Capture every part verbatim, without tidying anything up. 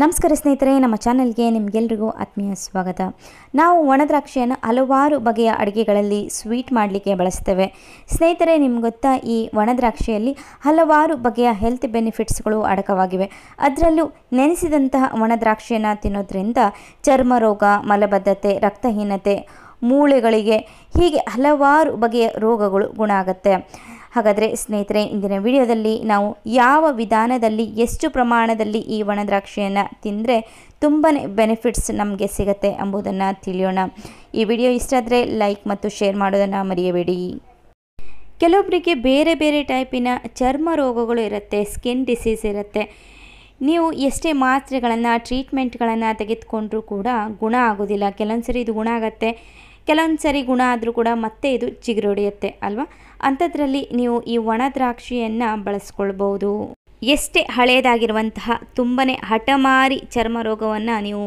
ನಮಸ್ಕಾರ ಸ್ನೇಹಿತರೆ, ನಮ್ಮ ಚಾನೆಲ್ಗೆ ನಿಮಗೆಲ್ಲರಿಗೂ ಆತ್ಮೀಯ ಸ್ವಾಗತ. ನಾವು ಒಣದ್ರಾಕ್ಷಿಯನ್ನು ಹಲವಾರು ಬಗೆಯ ಅಡುಗೆಗಳಲ್ಲಿ ಸ್ವೀಟ್ ಮಾಡಲಿಕ್ಕೆ ಬಳಸ್ತೇವೆ. ಸ್ನೇಹಿತರೆ, ನಿಮ್ಗೆ ಗೊತ್ತಾ, ಈ ಒಣದ್ರಾಕ್ಷಿಯಲ್ಲಿ ಹಲವಾರು ಬಗೆಯ ಹೆಲ್ತ್ ಬೆನಿಫಿಟ್ಸ್ಗಳು ಅಡಕವಾಗಿವೆ. ಅದರಲ್ಲೂ ನೆನೆಸಿದಂತಹ ಒಣದ್ರಾಕ್ಷಿಯನ್ನು ತಿನ್ನೋದ್ರಿಂದ ಚರ್ಮ ರೋಗ, ಮಲಬದ್ಧತೆ, ರಕ್ತಹೀನತೆ, ಮೂಳೆಗಳಿಗೆ ಹೀಗೆ ಹಲವಾರು ಬಗೆಯ ರೋಗಗಳು ಗುಣ ಆಗುತ್ತೆ. ಹಾಗಾದರೆ ಸ್ನೇಹಿತರೆ, ಇಂದಿನ ವಿಡಿಯೋದಲ್ಲಿ ನಾವು ಯಾವ ವಿಧಾನದಲ್ಲಿ ಎಷ್ಟು ಪ್ರಮಾಣದಲ್ಲಿ ಈ ಒಣದ್ರಾಕ್ಷಿಯನ್ನು ತಿಂದರೆ ತುಂಬಾ ಬೆನಿಫಿಟ್ಸ್ ನಮಗೆ ಸಿಗುತ್ತೆ ಎಂಬುದನ್ನು ತಿಳಿಯೋಣ. ಈ ವಿಡಿಯೋ ಇಷ್ಟ ಆದರೆ ಲೈಕ್ ಮತ್ತು ಶೇರ್ ಮಾಡೋದನ್ನು ಮರೆಯಬೇಡಿ. ಕೆಲವೊಬ್ಬರಿಗೆ ಬೇರೆ ಬೇರೆ ಟೈಪಿನ ಚರ್ಮ ರೋಗಗಳು ಇರುತ್ತೆ, ಸ್ಕಿನ್ ಡಿಸೀಸ್ ಇರುತ್ತೆ. ನೀವು ಎಷ್ಟೇ ಮಾತ್ರೆಗಳನ್ನು, ಟ್ರೀಟ್ಮೆಂಟ್ಗಳನ್ನು ತೆಗೆದುಕೊಂಡ್ರೂ ಕೂಡ ಗುಣ ಆಗೋದಿಲ್ಲ. ಕೆಲವೊಂದು ಸರಿ ಇದು ಗುಣ ಆಗುತ್ತೆ, ಕೆಲವೊಂದು ಸರಿ ಗುಣ ಆದರೂ ಕೂಡ ಮತ್ತೆ ಇದು ಚಿಗುರೊಡೆಯುತ್ತೆ ಅಲ್ವಾ. ಅಂಥದ್ರಲ್ಲಿ ನೀವು ಈ ಒಣ ದ್ರಾಕ್ಷಿಯನ್ನು ಬಳಸ್ಕೊಳ್ಬೋದು. ಎಷ್ಟೇ ಹಳೆಯದಾಗಿರುವಂತಹ ತುಂಬಾ ಹಠಮಾರಿ ಚರ್ಮ ರೋಗವನ್ನು ನೀವು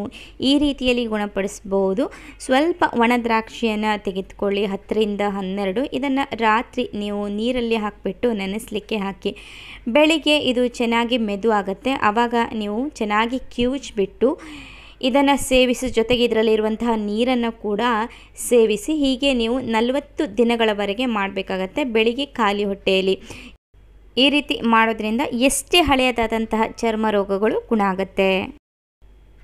ಈ ರೀತಿಯಲ್ಲಿ ಗುಣಪಡಿಸ್ಬೋದು. ಸ್ವಲ್ಪ ಒಣ ದ್ರಾಕ್ಷಿಯನ್ನು ತೆಗೆದುಕೊಳ್ಳಿ, ಹತ್ತರಿಂದ ಹನ್ನೆರಡು. ಇದನ್ನು ರಾತ್ರಿ ನೀವು ನೀರಲ್ಲಿ ಹಾಕಿಬಿಟ್ಟು ನೆನೆಸಲಿಕ್ಕೆ ಹಾಕಿ. ಬೆಳಿಗ್ಗೆ ಇದು ಚೆನ್ನಾಗಿ ಮೆದು ಆಗುತ್ತೆ, ಆವಾಗ ನೀವು ಚೆನ್ನಾಗಿ ಕಿವುಚ್ಬಿಟ್ಟು ಇದನ್ನು ಸೇವಿಸಿ, ಜೊತೆಗೆ ಇದರಲ್ಲಿರುವಂತಹ ನೀರನ್ನು ಕೂಡ ಸೇವಿಸಿ, ಹೀಗೆ ನೀವು ನಲವತ್ತು ದಿನಗಳವರೆಗೆ ಮಾಡಬೇಕಾಗತ್ತೆ, ಬೆಳಿಗ್ಗೆ ಖಾಲಿ ಹೊಟ್ಟೆಯಲ್ಲಿ. ಈ ರೀತಿ ಮಾಡೋದ್ರಿಂದ ಎಷ್ಟೇ ಹಳೆಯದಾದಂತಹ ಚರ್ಮ ರೋಗಗಳು ಗುಣ ಆಗುತ್ತೆ.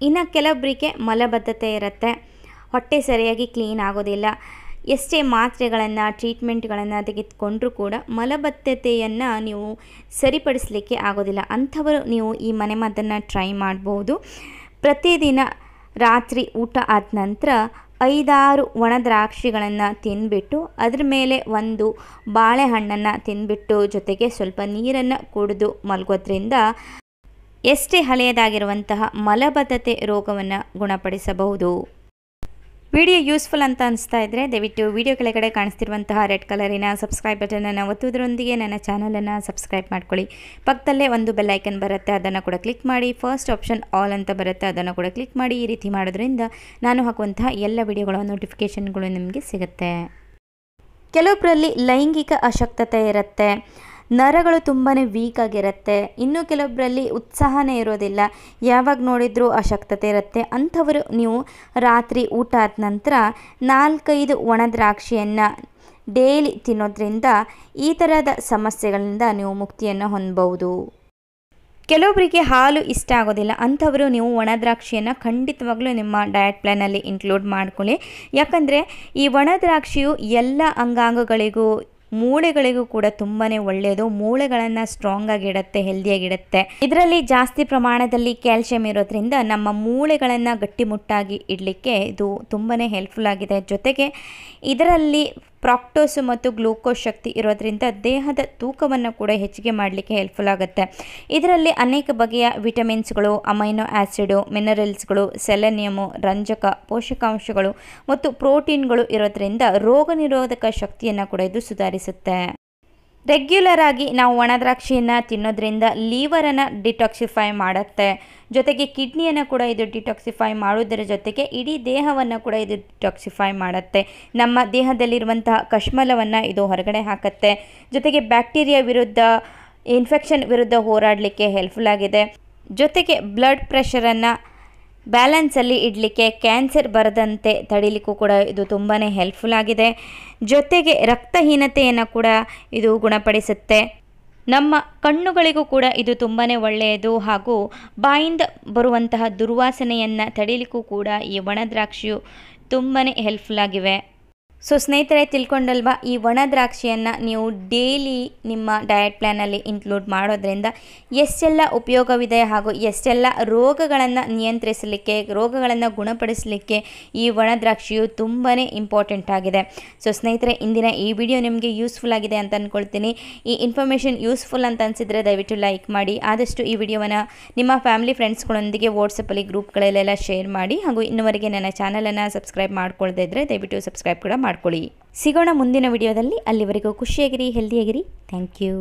ಇನ್ನು ಕೆಲವೊಬ್ಬರಿಗೆ ಮಲಬದ್ಧತೆ ಇರುತ್ತೆ, ಹೊಟ್ಟೆ ಸರಿಯಾಗಿ ಕ್ಲೀನ್ ಆಗೋದಿಲ್ಲ. ಎಷ್ಟೇ ಮಾತ್ರೆಗಳನ್ನು, ಟ್ರೀಟ್ಮೆಂಟ್ಗಳನ್ನು ತೆಗೆದುಕೊಂಡ್ರೂ ಕೂಡ ಮಲಬದ್ಧತೆಯನ್ನು ನೀವು ಸರಿಪಡಿಸಲಿಕ್ಕೆ ಆಗೋದಿಲ್ಲ. ಅಂಥವರು ನೀವು ಈ ಮನೆಮದ್ದನ್ನು ಟ್ರೈ ಮಾಡ್ಬೋದು. ಪ್ರತಿದಿನ ರಾತ್ರಿ ಊಟ ಆದ ನಂತರ ಐದಾರು ಒಣ ದ್ರಾಕ್ಷಿಗಳನ್ನು ತಿಂದುಬಿಟ್ಟು, ಅದರ ಮೇಲೆ ಒಂದು ಬಾಳೆಹಣ್ಣನ್ನು ತಿಂದುಬಿಟ್ಟು, ಜೊತೆಗೆ ಸ್ವಲ್ಪ ನೀರನ್ನು ಕುಡಿದು ಮಲಗೋದ್ರಿಂದ ಎಷ್ಟೇ ಹಳೆಯದಾಗಿರುವಂತಹ ಮಲಬದ್ಧತೆ ರೋಗವನ್ನು ಗುಣಪಡಿಸಬಹುದು. ವಿಡಿಯೋ ಯೂಸ್ಫುಲ್ ಅಂತ ಅನಿಸ್ತಾ ಇದ್ದರೆ ದಯವಿಟ್ಟು ವಿಡಿಯೋ ಕೆಳಗಡೆ ಕಾಣಿಸ್ತಿರುವಂತಹ ರೆಡ್ ಕಲರಿನ ಸಬ್ಸ್ಕ್ರೈಬ್ ಬಟನನ್ನು ಒತ್ತುವುದರೊಂದಿಗೆ ನನ್ನ ಚಾನಲನ್ನು ಸಬ್ಸ್ಕ್ರೈಬ್ ಮಾಡ್ಕೊಳ್ಳಿ. ಪಕ್ಕದಲ್ಲೇ ಒಂದು ಬೆಲ್ ಐಕನ್ ಬರುತ್ತೆ, ಅದನ್ನು ಕೂಡ ಕ್ಲಿಕ್ ಮಾಡಿ. ಫಸ್ಟ್ ಆಪ್ಷನ್ ಆಲ್ ಅಂತ ಬರುತ್ತೆ, ಅದನ್ನು ಕೂಡ ಕ್ಲಿಕ್ ಮಾಡಿ. ಈ ರೀತಿ ಮಾಡೋದ್ರಿಂದ ನಾನು ಹಾಕುವಂತಹ ಎಲ್ಲ ವಿಡಿಯೋಗಳ ನೋಟಿಫಿಕೇಷನ್ಗಳು ನಿಮಗೆ ಸಿಗುತ್ತೆ. ಕೆಲವೊಬ್ಬರಲ್ಲಿ ಲೈಂಗಿಕ ಅಶಕ್ತತೆ ಇರುತ್ತೆ, ನರಗಳು ತುಂಬಾ ವೀಕ್ ಆಗಿರುತ್ತೆ, ಇನ್ನೂ ಕೆಲವೊಬ್ಬರಲ್ಲಿ ಉತ್ಸಾಹನೇ ಇರೋದಿಲ್ಲ, ಯಾವಾಗ ನೋಡಿದರೂ ಅಶಕ್ತತೆ ಇರುತ್ತೆ. ಅಂಥವರು ನೀವು ರಾತ್ರಿ ಊಟ ಆದ ನಂತರ ನಾಲ್ಕೈದು ಒಣ ದ್ರಾಕ್ಷಿಯನ್ನು ಡೈಲಿ ತಿನ್ನೋದ್ರಿಂದ ಈ ಥರದ ಸಮಸ್ಯೆಗಳಿಂದ ನೀವು ಮುಕ್ತಿಯನ್ನು ಹೊಂದಬಹುದು. ಕೆಲವೊಬ್ಬರಿಗೆ ಹಾಲು ಇಷ್ಟ ಆಗೋದಿಲ್ಲ, ಅಂಥವರು ನೀವು ಒಣ ದ್ರಾಕ್ಷಿಯನ್ನು ಖಂಡಿತವಾಗ್ಲೂ ನಿಮ್ಮ ಡಯಟ್ ಪ್ಲ್ಯಾನಲ್ಲಿ ಇನ್ಕ್ಲೂಡ್ ಮಾಡ್ಕೊಳ್ಳಿ. ಯಾಕಂದರೆ ಈ ಒಣ ದ್ರಾಕ್ಷಿಯು ಎಲ್ಲ ಅಂಗಾಂಗಗಳಿಗೂ, ಮೂಳೆಗಳಿಗೂ ಕೂಡ ತುಂಬಾ ಒಳ್ಳೆಯದು. ಮೂಳೆಗಳನ್ನು ಸ್ಟ್ರಾಂಗ್ ಆಗಿಡುತ್ತೆ, ಹೆಲ್ದಿಯಾಗಿಡುತ್ತೆ. ಇದರಲ್ಲಿ ಜಾಸ್ತಿ ಪ್ರಮಾಣದಲ್ಲಿ ಕ್ಯಾಲ್ಸಿಯಂ ಇರೋದ್ರಿಂದ ನಮ್ಮ ಮೂಳೆಗಳನ್ನು ಗಟ್ಟಿಮುಟ್ಟಾಗಿ ಇಡಲಿಕ್ಕೆ ಇದು ತುಂಬಾ ಹೆಲ್ಪ್ಫುಲ್ ಆಗಿದೆ. ಜೊತೆಗೆ ಇದರಲ್ಲಿ ಪ್ರಾಕ್ಟೋಸು ಮತ್ತು ಗ್ಲೂಕೋಸ್ ಶಕ್ತಿ ಇರೋದ್ರಿಂದ ದೇಹದ ತೂಕವನ್ನು ಕೂಡ ಹೆಚ್ಚಿಗೆ ಮಾಡಲಿಕ್ಕೆ ಹೆಲ್ಪ್ಫುಲ್ ಆಗುತ್ತೆ. ಇದರಲ್ಲಿ ಅನೇಕ ಬಗೆಯ ವಿಟಮಿನ್ಸ್ಗಳು, ಅಮೈನೋ ಆ್ಯಸಿಡು, ಮಿನರಲ್ಸ್ಗಳು, ಸೆಲೆನಿಯಮು, ರಂಜಕ ಪೋಷಕಾಂಶಗಳು ಮತ್ತು ಪ್ರೋಟೀನ್ಗಳು ಇರೋದ್ರಿಂದ ರೋಗ ನಿರೋಧಕ ಶಕ್ತಿಯನ್ನು ಕೂಡ ಇದು ಸುಧಾರಿಸುತ್ತೆ. ರೆಗ್ಯುಲರ್ ಆಗಿ ನಾವು ಒಣ ದ್ರಾಕ್ಷಿಯನ್ನು ತಿನ್ನೋದ್ರಿಂದ ಲೀವರನ್ನು ಡಿಟಾಕ್ಸಿಫೈ ಮಾಡುತ್ತೆ, ಜೊತೆಗೆ ಕಿಡ್ನಿಯನ್ನು ಕೂಡ ಇದು ಡಿಟಾಕ್ಸಿಫೈ ಮಾಡೋದರ ಜೊತೆಗೆ ಇಡೀ ದೇಹವನ್ನು ಕೂಡ ಇದು ಡಿಟಾಕ್ಸಿಫೈ ಮಾಡುತ್ತೆ. ನಮ್ಮ ದೇಹದಲ್ಲಿರುವಂತಹ ಕಶ್ಮಲವನ್ನು ಇದು ಹೊರಗಡೆ ಹಾಕತ್ತೆ, ಜೊತೆಗೆ ಬ್ಯಾಕ್ಟೀರಿಯಾ ವಿರುದ್ಧ, ಇನ್ಫೆಕ್ಷನ್ ವಿರುದ್ಧ ಹೋರಾಡಲಿಕ್ಕೆ ಹೆಲ್ಪ್ಫುಲ್ ಆಗಿದೆ. ಜೊತೆಗೆ ಬ್ಲಡ್ ಪ್ರೆಷರನ್ನು ಬ್ಯಾಲೆನ್ಸಲ್ಲಿ ಇಡಲಿಕ್ಕೆ, ಕ್ಯಾನ್ಸರ್ ಬರದಂತೆ ತಡೀಲಿಕ್ಕೂ ಕೂಡ ಇದು ತುಂಬಾ ಹೆಲ್ಪ್ಫುಲ್ ಆಗಿದೆ. ಜೊತೆಗೆ ರಕ್ತಹೀನತೆಯನ್ನು ಕೂಡ ಇದು ಗುಣಪಡಿಸುತ್ತೆ. ನಮ್ಮ ಕಣ್ಣುಗಳಿಗೂ ಕೂಡ ಇದು ತುಂಬಾ ಒಳ್ಳೆಯದು, ಹಾಗೂ ಬಾಯಿಂದ ಬರುವಂತಹ ದುರ್ವಾಸನೆಯನ್ನು ತಡೀಲಿಕ್ಕೂ ಕೂಡ ಈ ಒಣ ದ್ರಾಕ್ಷಿಯು ತುಂಬಾ ಹೆಲ್ಪ್ಫುಲ್ ಆಗಿವೆ. ಸೊ ಸ್ನೇಹಿತರೆ, ತಿಳ್ಕೊಂಡಲ್ವಾ, ಈ ಒಣ ದ್ರಾಕ್ಷಿಯನ್ನು ನೀವು ಡೈಲಿ ನಿಮ್ಮ ಡಯಟ್ ಪ್ಲ್ಯಾನಲ್ಲಿ ಇನ್ಕ್ಲೂಡ್ ಮಾಡೋದ್ರಿಂದ ಎಷ್ಟೆಲ್ಲ ಉಪಯೋಗವಿದೆ, ಹಾಗೂ ಎಷ್ಟೆಲ್ಲ ರೋಗಗಳನ್ನು ನಿಯಂತ್ರಿಸಲಿಕ್ಕೆ, ರೋಗಗಳನ್ನು ಗುಣಪಡಿಸಲಿಕ್ಕೆ ಈ ಒಣ ದ್ರಾಕ್ಷಿಯು ತುಂಬಾ ಇಂಪಾರ್ಟೆಂಟ್ ಆಗಿದೆ. ಸೊ ಸ್ನೇಹಿತರೆ, ಇಂದಿನ ಈ ವಿಡಿಯೋ ನಿಮಗೆ ಯೂಸ್ಫುಲ್ ಆಗಿದೆ ಅಂತ ಅಂದ್ಕೊಳ್ತೀನಿ. ಈ ಇನ್ಫಾರ್ಮೇಷನ್ ಯೂಸ್ಫುಲ್ ಅಂತ ಅನಿಸಿದರೆ ದಯವಿಟ್ಟು ಲೈಕ್ ಮಾಡಿ. ಆದಷ್ಟು ಈ ವಿಡಿಯೋವನ್ನು ನಿಮ್ಮ ಫ್ಯಾಮಿಲಿ ಫ್ರೆಂಡ್ಸ್ಗಳೊಂದಿಗೆ ವಾಟ್ಸಪ್ಪಲ್ಲಿ, ಗ್ರೂಪ್ಗಳಲ್ಲೆಲ್ಲ ಶೇರ್ ಮಾಡಿ. ಹಾಗೂ ಇನ್ನುವರೆಗೆ ನನ್ನ ಚಾನಲನ್ನು ಸಬ್ಸ್ಕ್ರೈಬ್ ಮಾಡ್ಕೊಳ್ಳದೇ ಇದ್ದರೆ ದಯವಿಟ್ಟು ಸಬ್ಸ್ಕ್ರೈಬ್ ಕೂಡ ಮಾಡ್ಕೊಳ್ಳಿ. ಸಿಗೋಣ ಮುಂದಿನ ವಿಡಿಯೋದಲ್ಲಿ. ಅಲ್ಲಿವರೆಗೂ ಖುಷಿಯಾಗಿರಿ, ಹೆಲ್ದಿಯಾಗಿರಿ. Thank you.